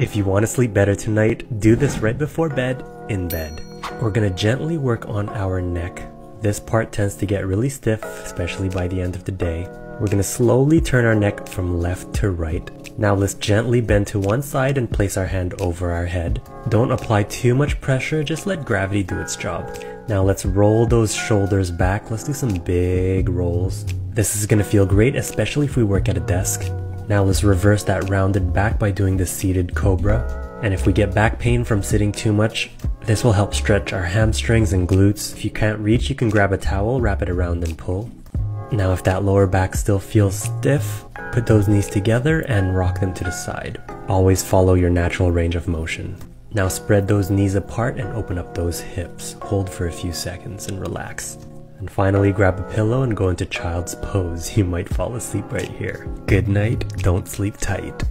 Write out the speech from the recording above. If you want to sleep better tonight, do this right before bed, in bed. We're gonna gently work on our neck. This part tends to get really stiff, especially by the end of the day. We're gonna slowly turn our neck from left to right. Now let's gently bend to one side and place our hand over our head. Don't apply too much pressure, just let gravity do its job. Now let's roll those shoulders back. Let's do some big rolls. This is gonna feel great, especially if we work at a desk. Now let's reverse that rounded back by doing the seated cobra. And if we get back pain from sitting too much, this will help stretch our hamstrings and glutes. If you can't reach, you can grab a towel, wrap it around and pull. Now if that lower back still feels stiff, put those knees together and rock them to the side. Always follow your natural range of motion. Now spread those knees apart and open up those hips. Hold for a few seconds and relax. And finally, grab a pillow and go into child's pose. You might fall asleep right here. Good night, don't sleep tight.